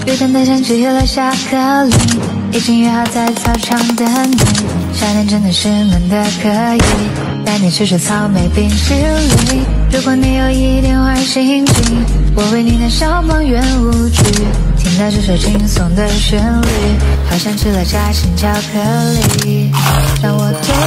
雨点的线去了下课铃，已经约好在操场等你。夏天真的是闷得可以，带你吃吃草莓冰淇淋。如果你有一点坏心情，我为你的小梦圆舞曲。听到这首轻松的旋律，好像吃了夹心巧克力，让我对。